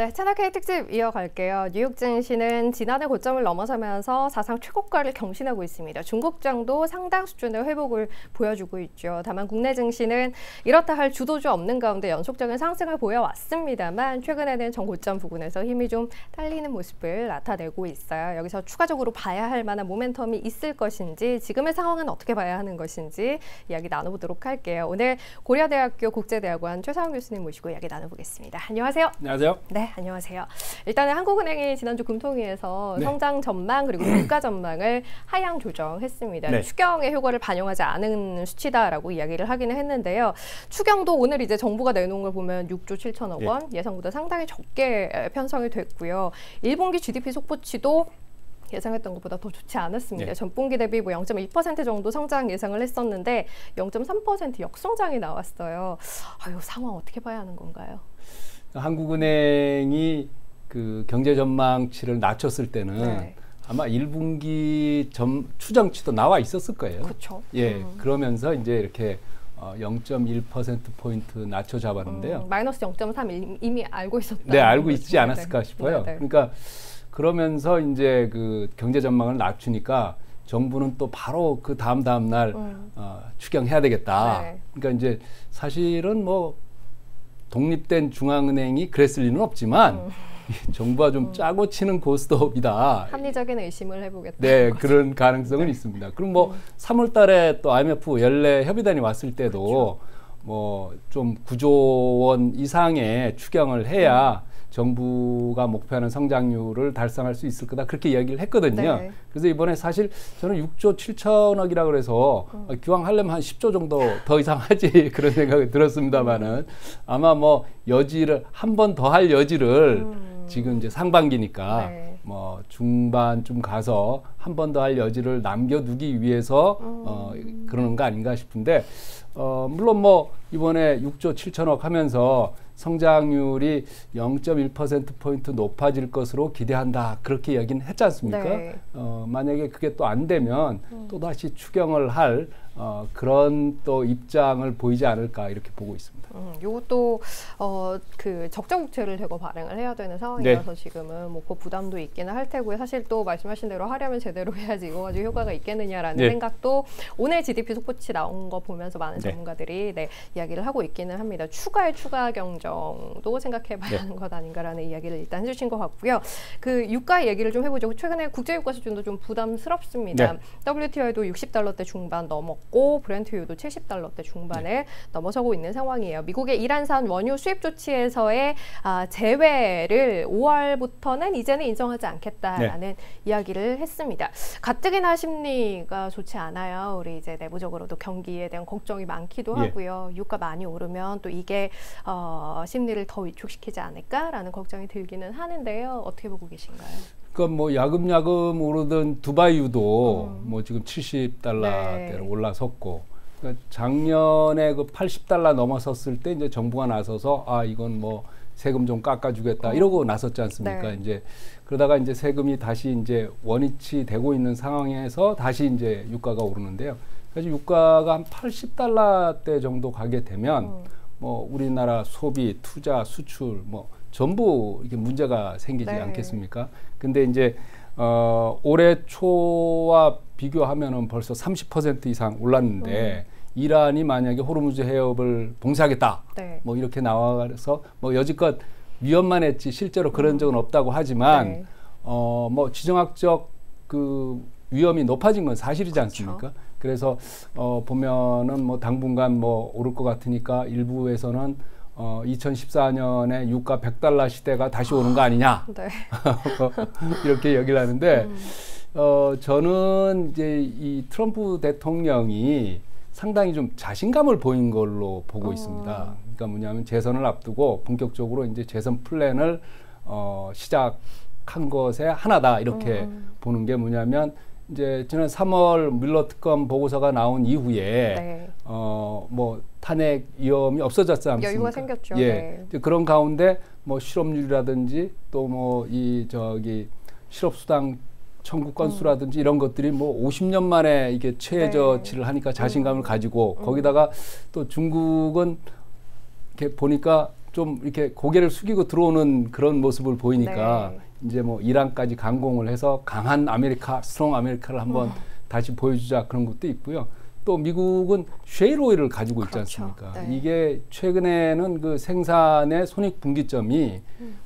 네, 채널K 특집 이어갈게요. 뉴욕 증시는 지난해 고점을 넘어서면서 사상 최고가를 경신하고 있습니다. 중국장도 상당 수준의 회복을 보여주고 있죠. 다만 국내 증시는 이렇다 할 주도주 없는 가운데 연속적인 상승을 보여왔습니다만 최근에는 전고점 부근에서 힘이 좀 딸리는 모습을 나타내고 있어요. 여기서 추가적으로 봐야 할 만한 모멘텀이 있을 것인지 지금의 상황은 어떻게 봐야 하는 것인지 이야기 나눠보도록 할게요. 오늘 고려대학교 국제대학원 최성환 교수님 모시고 이야기 나눠보겠습니다. 안녕하세요. 안녕하세요. 네. 안녕하세요. 일단은 한국은행이 지난주 금통위에서 네. 성장 전망 그리고 물가 전망을 하향 조정했습니다. 네. 추경의 효과를 반영하지 않은 수치다라고 이야기를 하기는 했는데요. 추경도 오늘 이제 정부가 내놓은 걸 보면 6조 7천억 원 예. 예상보다 상당히 적게 편성이 됐고요. 1분기 GDP 속보치도 예상했던 것보다 더 좋지 않았습니다. 예. 전분기 대비 뭐 0.2% 정도 성장 예상을 했었는데 0.3% 역성장이 나왔어요. 아유, 상황 어떻게 봐야 하는 건가요? 한국은행이 그 경제 전망치를 낮췄을 때는 네. 아마 1분기 추정치도 나와 있었을 거예요. 그렇죠. 예, 그러면서 이제 이렇게 0.1%포인트 낮춰 잡았는데요. 마이너스 0.3 이미 알고 있었다. 네, 알고 있지 않았을까 싶어요. 네, 네. 그러니까 그러면서 이제 그 경제 전망을 낮추니까 정부는 또 바로 그 다음 날 추경해야 되겠다. 네. 그러니까 이제 사실은 뭐 독립된 중앙은행이 그랬을 리는 없지만 정부가 좀 짜고 치는 고스톱이다. 합리적인 의심을 해보겠다. 네, 그런 가능성은 네. 있습니다. 그럼 뭐 3월 달에 또 IMF 연례 협의단이 왔을 때도 그렇죠. 뭐 좀 9조 원 이상의 추경을 해야 정부가 목표하는 성장률을 달성할 수 있을 거다. 그렇게 이야기를 했거든요. 네. 그래서 이번에 사실 저는 6조 7천억이라고 그래서 기왕 하려면 한 10조 정도 더 이상 하지 그런 생각이 들었습니다만은 아마 뭐 여지를 한 번 더 할 여지를 지금 이제 상반기니까 네. 뭐 중반쯤 가서 한 번 더 할 여지를 남겨두기 위해서 그러는 거 아닌가 싶은데 물론 뭐 이번에 6조 7천억 하면서 성장률이 0.1%포인트 높아질 것으로 기대한다. 그렇게 이야기는 했지 않습니까? 네. 만약에 그게 또 안 되면 또다시 추경을 할 그런 또 입장을 보이지 않을까 이렇게 보고 있습니다. 이것도 그 적자국채를 대거 발행을 해야 되는 상황이라서 네. 지금은 뭐 그 부담도 있기는 할 테고요. 사실 또 말씀하신 대로 하려면 제대로 해야지 이거 가지고 효과가 있겠느냐라는 네. 생각도 오늘 GDP 속보치 나온 거 보면서 많은 네. 전문가들이 네, 이야기를 하고 있기는 합니다. 추가 경정도 생각해봐야 네. 하는 것 아닌가라는 이야기를 일단 해주신 것 같고요. 그 유가 얘기를 좀 해보죠. 최근에 국제 유가 수준도 좀 부담스럽습니다. 네. WTI도 60달러대 중반 넘었고 브렌트유도 70달러대 중반에 네. 넘어서고 있는 상황이에요. 미국의 이란산 원유 수입 조치에서의 제외를 5월부터는 이제는 인정하지 않겠다라는 네. 이야기를 했습니다. 가뜩이나 심리가 좋지 않아요. 우리 이제 내부적으로도 경기에 대한 걱정이 많기도 하고요. 예. 유가 많이 오르면 또 이게 심리를 더 위축시키지 않을까라는 걱정이 들기는 하는데요. 어떻게 보고 계신가요? 그러니까 뭐 야금야금 오르던 두바이유도 뭐 지금 70달러대로 네. 올라섰고 작년에 그 80달러 넘어섰을 때 이제 정부가 나서서 아 이건 뭐 세금 좀 깎아주겠다 이러고 나섰지 않습니까? 네. 이제 그러다가 이제 세금이 다시 이제 원위치 되고 있는 상황에서 다시 이제 유가가 오르는데요. 그래서 유가가 한 80달러대 정도 가게 되면 뭐 우리나라 소비, 투자, 수출 뭐 전부 이게 문제가 생기지 네. 않겠습니까? 근데 이제 올해 초와 비교하면은 벌써 30% 이상 올랐는데 이란이 만약에 호르무즈 해협을 봉쇄하겠다, 네. 뭐 이렇게 나와서 뭐 여지껏 위협만 했지 실제로 그런 적은 없다고 하지만 네. 뭐 지정학적 그 위험이 높아진 건 사실이지 그렇죠. 않습니까? 그래서 보면은 뭐 당분간 뭐 오를 것 같으니까 일부에서는 2014년에 유가 100달러 시대가 다시 오는 거 아니냐 네. 이렇게 얘기를 하는데 저는 이제 이 트럼프 대통령이 상당히 좀 자신감을 보인 걸로 보고 있습니다. 그러니까 뭐냐면 재선을 앞두고 본격적으로 이제 재선 플랜을 시작한 것의 하나다 이렇게 보는 게 뭐냐면 이제 지난 3월 밀러 특검 보고서가 나온 이후에 네. 뭐 탄핵 위험이 없어졌지 않습니까? 여유가 생겼죠. 예. 네. 그런 가운데 뭐 실업률이라든지 또 뭐 이 저기 실업수당 청구 건수라든지 이런 것들이 뭐 50년 만에 이게 최저치를 네. 하니까 자신감을 가지고 거기다가 또 중국은 이렇게 보니까 좀 이렇게 고개를 숙이고 들어오는 그런 모습을 보이니까 네. 이제 뭐 이란까지 강공을 해서 강한 아메리카, 스트롱 아메리카를 한번 다시 보여주자 그런 것도 있고요. 또 미국은 쉐일 오일을 가지고 있지 그렇죠. 않습니까? 네. 이게 최근에는 그 생산의 손익분기점이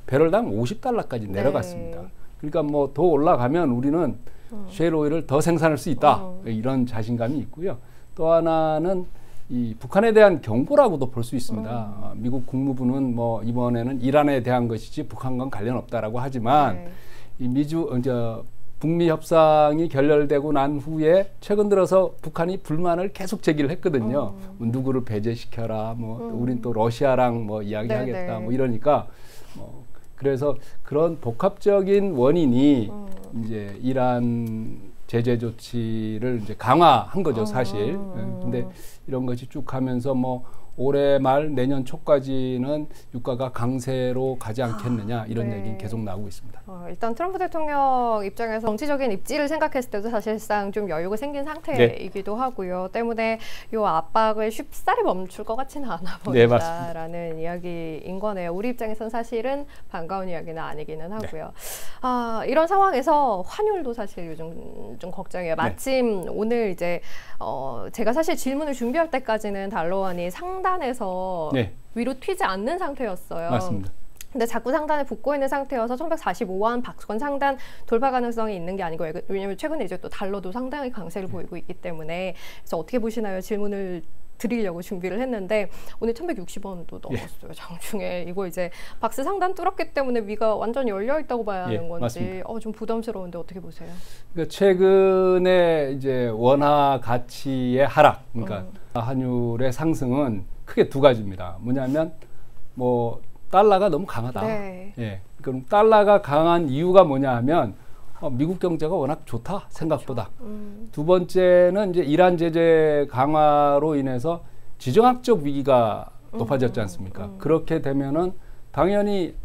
배럴당 $50까지 내려갔습니다. 네. 그러니까 뭐 더 올라가면 우리는 쉐일 오일을 더 생산할 수 있다. 이런 자신감이 있고요. 또 하나는 이 북한에 대한 경고라고도 볼 수 있습니다. 미국 국무부는 뭐 이번에는 이란에 대한 것이지 북한과는 관련 없다라고 하지만 네. 이 북미 협상이 결렬되고 난 후에 최근 들어서 북한이 불만을 계속 제기를 했거든요. 누구를 배제시켜라, 뭐 우린 또 러시아랑 뭐 이야기하겠다, 네네. 뭐 이러니까 그래서 그런 복합적인 원인이 이제 이란 제재 조치를 이제 강화한 거죠, 사실. 근데 이런 것이 쭉 하면서 뭐 올해 말 내년 초까지는 유가가 강세로 가지 않겠느냐 이런 네. 얘기는 계속 나오고 있습니다. 일단 트럼프 대통령 입장에서 정치적인 입지를 생각했을 때도 사실상 좀 여유가 생긴 상태이기도 네. 하고요. 때문에 이 압박을 쉽사리 멈출 것 같지는 않아 보인다라는 네, 이야기인 거네요. 우리 입장에서는 사실은 반가운 이야기는 아니기는 하고요. 네. 아, 이런 상황에서 환율도 사실 요즘 좀 걱정이에요. 마침 네. 오늘 이제 제가 사실 질문을 준비할 때까지는 달러원이 상단에서 네. 위로 튀지 않는 상태였어요. 맞습니다. 근데 자꾸 상단에 붙고 있는 상태여서 1145원 박수권 상단 돌파 가능성이 있는 게 아니고, 왜냐면 최근에 이제 또 달러도 상당히 강세를 보이고 있기 때문에, 그래서 어떻게 보시나요? 질문을 드리려고 준비를 했는데 오늘 1160원도 넘었어요. 예. 장중에. 이거 이제 박스 상단 뚫었기 때문에 위가 완전 열려 있다고 봐야 하는 건지 좀 부담스러운데 어떻게 보세요? 그러니까 최근에 이제 원화 가치의 하락, 그러니까 환율의 상승은 크게 두 가지입니다. 뭐냐면 뭐 달러가 너무 강하다. 네. 예. 그럼 달러가 강한 이유가 뭐냐 하면 미국 경제가 워낙 좋다, 생각보다. 그렇죠. 두 번째는 이제 이란 제재 강화로 인해서 지정학적 위기가 높아졌지 않습니까? 그렇게 되면은 당연히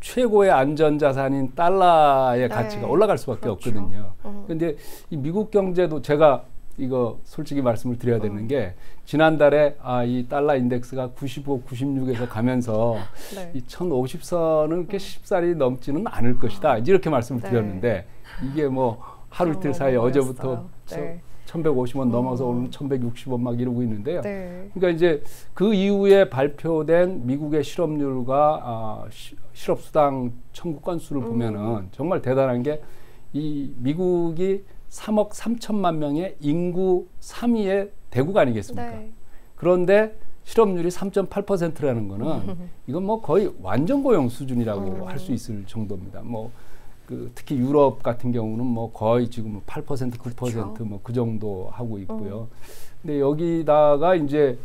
최고의 안전자산인 달러의 네. 가치가 올라갈 수밖에 그렇죠. 없거든요. 근데 이 미국 경제도 제가 이거 솔직히 말씀을 드려야 되는 게 지난달에 이 달러 인덱스가 95, 96에서 가면서 네. 이 1050선은 이렇게 쉽사리 넘지는 않을 것이다. 이렇게 말씀을 네. 드렸는데 이게 뭐 하루 이틀 사이에 어제부터 네. 1150원 넘어서 오늘 1160원 막 이러고 있는데요. 네. 그러니까 이제 그 이후에 발표된 미국의 실업률과 실업수당 청구 건수를 보면은 정말 대단한 게 이 미국이 3억 3천만 명의 인구 3위의 대국 아니겠습니까? 네. 그런데 실업률이 3.8%라는 거는 이건 뭐 거의 완전 고용 수준이라고 할 수 있을 정도입니다. 뭐 그 특히 유럽 같은 경우는 뭐 거의 지금 8%, 9% 그렇죠. 뭐 그 정도 하고 있고요. 근데 여기다가 이제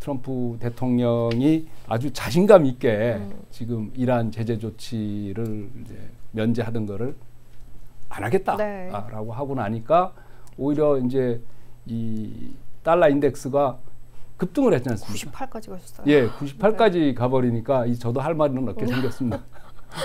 트럼프 대통령이 아주 자신감 있게 지금 이란 제재 조치를 이제 면제하던 거를 안 하겠다라고 네. 하고 나니까 오히려 이제 이 달러 인덱스가 급등을 했지 않습니까? 98까지 가셨어요. 예, 98까지 네. 가버리니까 저도 할 말은 없게 생겼습니다.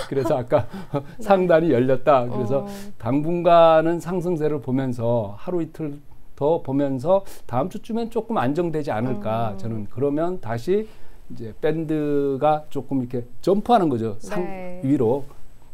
그래서 아까 네. 상단이 열렸다. 그래서 당분간은 상승세를 보면서 하루 이틀 더 보면서 다음 주쯤엔 조금 안정되지 않을까. 저는 그러면 다시 이제 밴드가 조금 이렇게 점프하는 거죠. 네. 위로.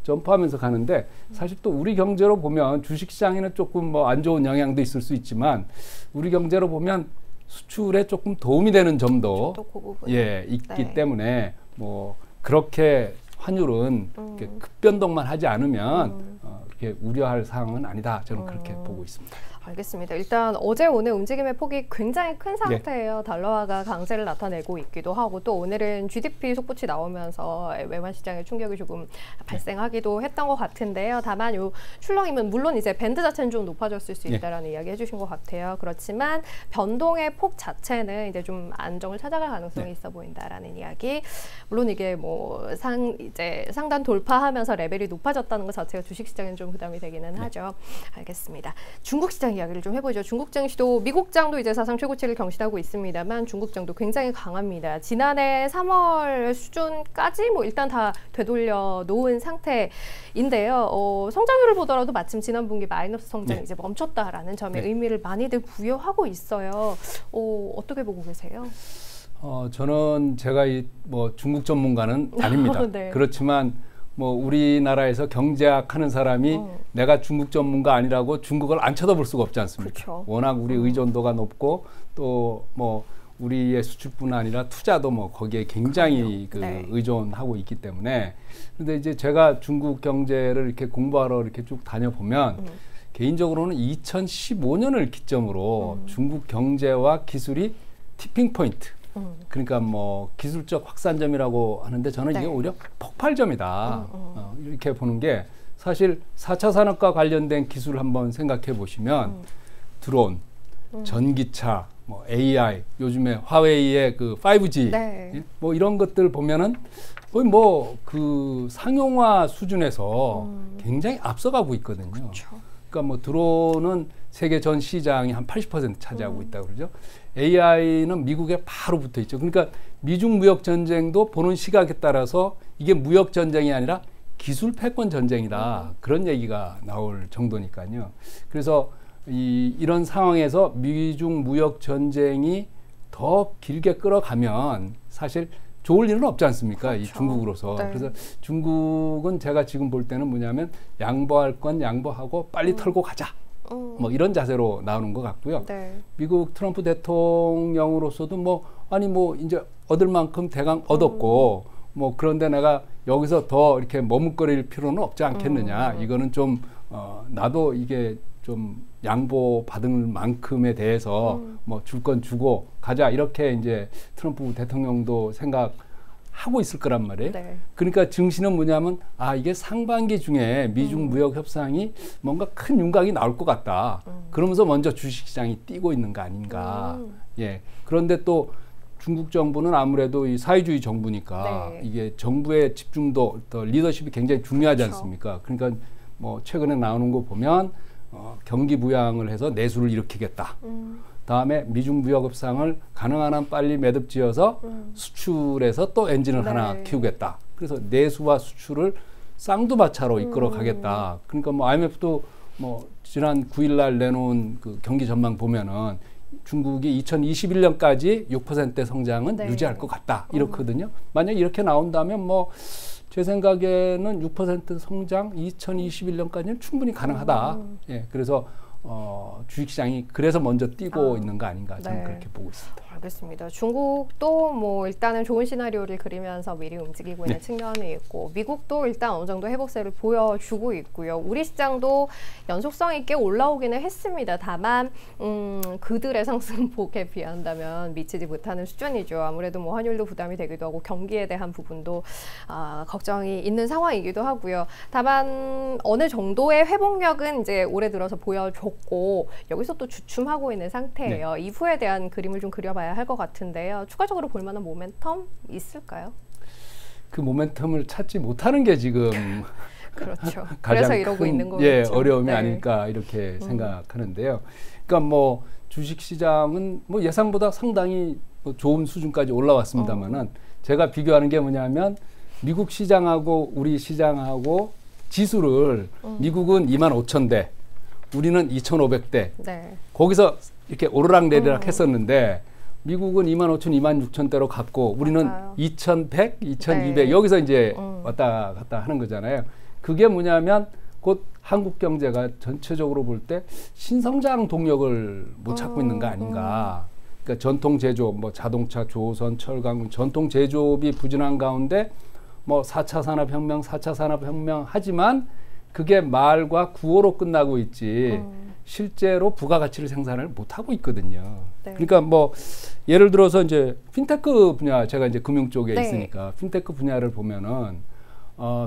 점프하면서 가는데 사실 또 우리 경제로 보면 주식시장에는 조금 뭐 안 좋은 영향도 있을 수 있지만 우리 경제로 보면 수출에 조금 도움이 되는 점도 그 예 있기 네. 때문에 뭐 그렇게 환율은 이렇게 급변동만 하지 않으면 이렇게 우려할 상황은 아니다. 저는 그렇게 보고 있습니다. 알겠습니다. 일단 어제 오늘 움직임의 폭이 굉장히 큰 상태예요. 네. 달러화가 강세를 나타내고 있기도 하고 또 오늘은 GDP 속보치 나오면서 외환 시장에 충격이 조금 발생하기도 했던 것 같은데요. 다만 요 출렁임은 물론 이제 밴드 자체는 좀 높아졌을 수 있다라는 네. 이야기 해주신 것 같아요. 그렇지만 변동의 폭 자체는 이제 좀 안정을 찾아갈 가능성이 네. 있어 보인다라는 이야기. 물론 이게 뭐 상단 돌파하면서 레벨이 높아졌다는 것 자체가 주식 시장에는 좀 부담이 되기는 네. 하죠. 알겠습니다. 중국 시장 이야기를 좀 해보죠. 중국 증시도 미국장도 이제 사상 최고치를 경신하고 있습니다만 중국장도 굉장히 강합니다. 지난해 3월 수준까지 뭐 일단 다 되돌려 놓은 상태인데요. 성장률을 보더라도 마침 지난 분기 마이너스 성장이 네. 이제 멈췄다라는 점에 네. 의미를 많이들 부여하고 있어요. 어떻게 보고 계세요? 저는 제가 중국 전문가는 아닙니다. 네. 그렇지만 우리나라에서 경제학 하는 사람이 내가 중국 전문가 아니라고 중국을 안 쳐다볼 수가 없지 않습니까? 그렇죠. 워낙 우리 의존도가 높고 또 우리의 수출뿐 아니라 투자도 거기에 굉장히 네. 의존하고 있기 때문에. 근데 이제 제가 중국 경제를 이렇게 공부하러 이렇게 쭉 다녀보면 개인적으로는 2015년을 기점으로 중국 경제와 기술이 티핑 포인트. 그러니까 기술적 확산점이라고 하는데 저는 네. 이게 오히려 폭발점이다. 이렇게 보는 게 사실 4차 산업과 관련된 기술 한번 생각해 보시면 드론, 전기차, AI, 요즘에 화웨이의 그 5G 네. 이런 것들 보면은 거의 그 상용화 수준에서 굉장히 앞서가고 있거든요. 그쵸. 그러니까 드론은 세계 전 시장이 한 80% 차지하고 있다고 그러죠. AI는 미국에 바로 붙어 있죠. 그러니까 미중 무역 전쟁도 보는 시각에 따라서 이게 무역 전쟁이 아니라 기술 패권 전쟁이다. 그런 얘기가 나올 정도니까요. 그래서 이런 상황에서 미중 무역 전쟁이 더 길게 끌어가면 사실 좋을 일은 없지 않습니까? 그렇죠. 이 중국으로서. 네. 그래서 중국은 제가 지금 볼 때는 뭐냐면 양보할 건 양보하고 빨리 털고 가자. 이런 자세로 나오는 것 같고요. 네. 미국 트럼프 대통령으로서도 이제 얻을 만큼 대강 얻었고 그런데 내가 여기서 더 이렇게 머뭇거릴 필요는 없지 않겠느냐. 이거는 좀 나도 이게 좀 양보 받은 만큼에 대해서 줄 건 주고 가자. 이렇게 이제 트럼프 대통령도 생각하고 있을 거란 말이에요. 네. 그러니까 증시는 뭐냐면 이게 상반기 중에 미중 무역 협상이 뭔가 큰 윤곽이 나올 것 같다. 그러면서 먼저 주식시장이 뛰고 있는 거 아닌가. 예. 그런데 또 중국 정부는 아무래도 이 사회주의 정부니까 네. 이게 정부의 집중도, 또 리더십이 굉장히 중요하지 그렇죠. 않습니까? 그러니까 최근에 나오는 거 보면 경기 부양을 해서 내수를 일으키겠다. 다음에 미중 무역 협상을 가능한 한 빨리 매듭 지어서 수출에서 또 엔진을 네. 하나 키우겠다. 그래서 내수와 수출을 쌍두마차로 이끌어 가겠다. 그러니까 IMF도 지난 9일날 내놓은 그 경기 전망 보면은 중국이 2021년까지 6%대 성장은 네. 유지할 것 같다. 이렇거든요. 만약 이렇게 나온다면 제 생각에는 6% 성장 2021년까지는 충분히 가능하다. 예, 그래서 주식시장이 그래서 먼저 뛰고 있는 거 아닌가 저는 네. 그렇게 보고 있습니다. 알겠습니다. 중국도 일단은 좋은 시나리오를 그리면서 미리 움직이고 있는 네. 측면이 있고 미국도 일단 어느 정도 회복세를 보여주고 있고요. 우리 시장도 연속성 있게 올라오기는 했습니다. 다만 그들의 상승폭에 비한다면 미치지 못하는 수준이죠. 아무래도 환율도 부담이 되기도 하고 경기에 대한 부분도 걱정이 있는 상황이기도 하고요. 다만 어느 정도의 회복력은 이제 올해 들어서 보여줬고 여기서 또 주춤하고 있는 상태예요. 네. 이후에 대한 그림을 좀 그려봐야 할 것 같은데요. 추가적으로 볼 만한 모멘텀 있을까요? 그 모멘텀을 찾지 못하는 게 지금 그렇죠. 가장 큰 어려움이 네. 아닐까 이렇게 생각하는데요. 그러니까 주식시장은 예상보다 상당히 좋은 수준까지 올라왔습니다만은 제가 비교하는 게 뭐냐면 미국 시장하고 우리 시장하고 지수를 미국은 25,000대, 우리는 2,500대. 네. 거기서 이렇게 오르락내리락 했었는데 미국은 25,000, 26,000대로 갔고 우리는 2,100, 2,200 네. 여기서 이제 왔다 갔다 하는 거잖아요. 그게 뭐냐면 곧 한국 경제가 전체적으로 볼 때 신성장 동력을 못 찾고 있는 거 아닌가. 그러니까 전통 제조업, 자동차, 조선, 철강, 전통 제조업이 부진한 가운데 4차 산업혁명, 4차 산업혁명 하지만 그게 말과 구호로 끝나고 있지 실제로 부가가치를 생산을 못하고 있거든요. 네. 그러니까 예를 들어서 이제 핀테크 분야, 제가 이제 금융 쪽에 네. 있으니까 핀테크 분야를 보면은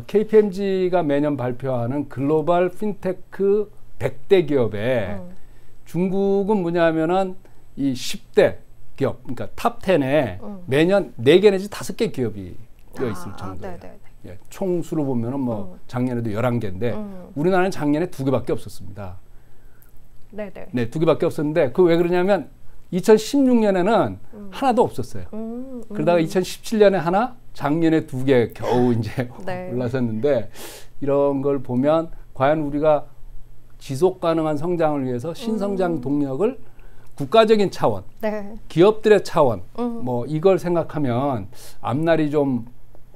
KPMG가 매년 발표하는 글로벌 핀테크 100대 기업에 중국은 뭐냐면은 이 10대 기업, 그러니까 탑 10에 매년 4개 내지 5개 기업이 껴 있을 정도예요. 네네네. 예, 총수로 보면은 작년에도 11개인데 우리나라는 작년에 2개밖에 없었습니다. 네네. 네, 2개밖에 없었는데 그 왜 그러냐면 2016년에는 하나도 없었어요. 그러다가 2017년에 하나, 작년에 2개 겨우 이제 네. 올라섰는데 이런 걸 보면 과연 우리가 지속 가능한 성장을 위해서 신성장 동력을 국가적인 차원, 네. 기업들의 차원, 뭐 이걸 생각하면 앞날이 좀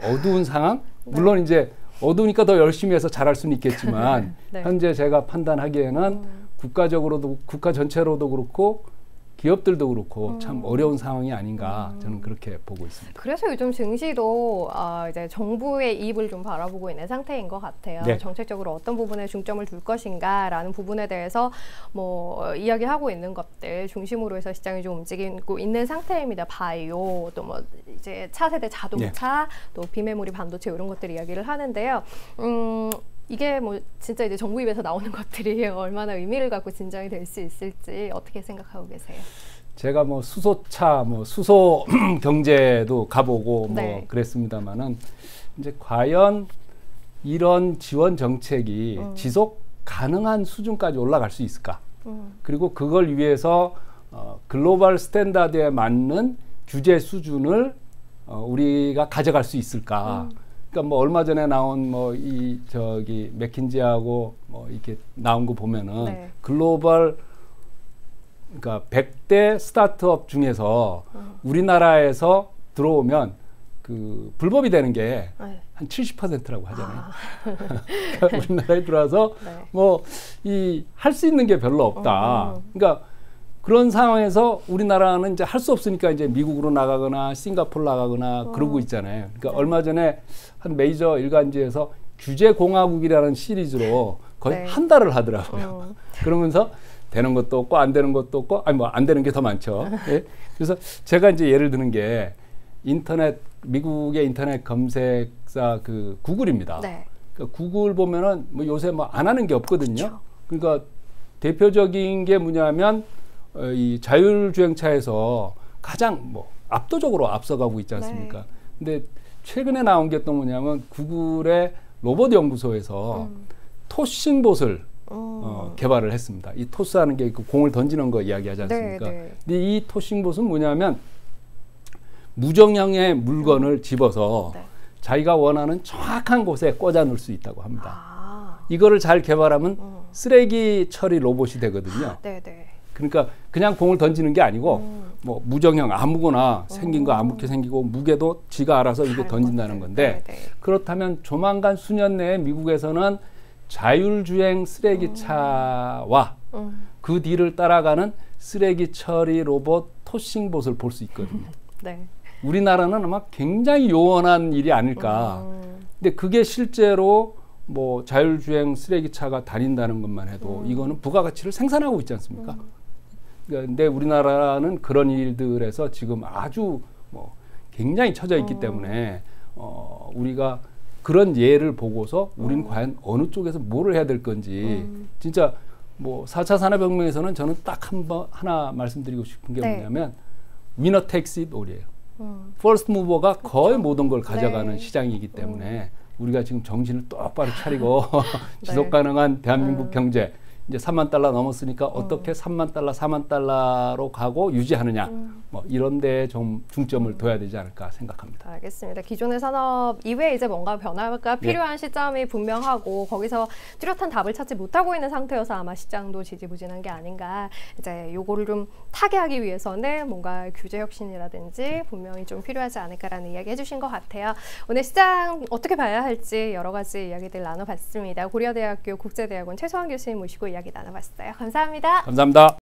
어두운 상황? 네. 물론 이제 어두우니까 더 열심히 해서 잘할 수는 있겠지만 네. 현재 제가 판단하기에는 국가적으로도, 국가 전체로도 그렇고 기업들도 그렇고 참 어려운 상황이 아닌가 저는 그렇게 보고 있습니다. 그래서 요즘 증시도 이제 정부의 이입을 좀 바라보고 있는 상태인 것 같아요. 네. 정책적으로 어떤 부분에 중점을 둘 것인가라는 부분에 대해서 뭐 이야기하고 있는 것들 중심으로 해서 시장이 좀 움직이고 있는 상태입니다. 바이오, 또 뭐 이제 차세대 자동차, 네. 또 비메모리 반도체 이런 것들 이야기를 하는데요. 이게 뭐 진짜 이제 정부 입에서 나오는 것들이 얼마나 의미를 갖고 진정이 될 수 있을지 어떻게 생각하고 계세요? 제가 뭐 수소차, 뭐 수소 경제도 가보고 네. 뭐 그랬습니다만은 이제 과연 이런 지원 정책이 지속 가능한 수준까지 올라갈 수 있을까? 그리고 그걸 위해서 글로벌 스탠다드에 맞는 규제 수준을 우리가 가져갈 수 있을까? 그러니까 뭐 얼마 전에 나온 뭐 이 저기 맥킨지하고 뭐 이렇게 나온 거 보면은 네. 글로벌 그러니까 100대 스타트업 중에서 우리나라에서 들어오면 그 불법이 되는 게 한 70%라고 하잖아요. 그러니까 우리나라에 들어와서 네. 뭐 이 할 수 있는 게 별로 없다. 그러니까 그런 상황에서 우리나라는 이제 할 수 없으니까 이제 미국으로 나가거나 싱가포르 나가거나 그러고 있잖아요. 그러니까 네. 얼마 전에 한 메이저 일간지에서 규제공화국이라는 시리즈로 거의 네. 한 달을 하더라고요. 그러면서 되는 것도 없고 안 되는 것도 없고 아니 뭐 안 되는 게 더 많죠. 예? 그래서 제가 이제 예를 드는 게 인터넷 미국의 인터넷 검색사 그 구글입니다. 네. 그러니까 구글 보면은 뭐 요새 뭐 안 하는 게 없거든요. 그렇죠. 그러니까 대표적인 게 뭐냐면 이 자율주행차에서 가장 뭐 압도적으로 앞서가고 있지 않습니까? 네. 근데 최근에 나온 게 또 뭐냐면 구글의 로봇 연구소에서 토싱봇을 개발을 했습니다. 이 토스하는 게 그 공을 던지는 거 이야기하지 않습니까? 네, 네. 근데 이 토싱봇은 뭐냐면 무정형의 물건을 집어서 네. 자기가 원하는 정확한 곳에 꽂아 놓을 수 있다고 합니다. 아. 이거를 잘 개발하면 쓰레기 처리 로봇이 되거든요. 아, 네, 네. 그러니까 그냥 공을 던지는 게 아니고 뭐 무정형 아무거나 생긴 거 아무렇게 생기고 무게도 지가 알아서 이거 던진다는 건데 네네. 그렇다면 조만간 수년 내에 미국에서는 자율주행 쓰레기차와 그 뒤를 따라가는 쓰레기 처리 로봇 토싱봇을 볼 수 있거든요. 네. 우리나라는 아마 굉장히 요원한 일이 아닐까. 근데 그게 실제로 뭐 자율주행 쓰레기차가 다닌다는 것만 해도 이거는 부가가치를 생산하고 있지 않습니까? 근데 우리나라는 그런 일들에서 지금 아주 뭐 굉장히 처져 있기 때문에 우리가 그런 예를 보고서 우리는 과연 어느 쪽에서 뭐를 해야 될 건지 진짜 뭐 4차 산업혁명에서는 저는 딱 한 번 하나 말씀드리고 싶은 게 네. 뭐냐면 위너 텍스 잇 올이에요. 퍼스트 무버가 그렇죠. 거의 모든 걸 가져가는 네. 시장이기 때문에 우리가 지금 정신을 똑바로 차리고 네. 지속가능한 대한민국 경제 이제 3만 달러 넘었으니까 어떻게 3만 달러, 4만 달러로 가고 유지하느냐 뭐 이런 데에 좀 중점을 둬야 되지 않을까 생각합니다. 알겠습니다. 기존의 산업 이외에 이제 뭔가 변화가 필요한 네. 시점이 분명하고 거기서 뚜렷한 답을 찾지 못하고 있는 상태여서 아마 시장도 지지부진한 게 아닌가. 이제 요거를 좀 타개하기 위해서는 뭔가 규제 혁신이라든지 분명히 좀 필요하지 않을까라는 이야기 해주신 것 같아요. 오늘 시장 어떻게 봐야 할지 여러 가지 이야기들 나눠봤습니다. 고려대학교 국제대학원 최성환 교수님 모시고 이야기 나눠봤어요. 감사합니다. 감사합니다.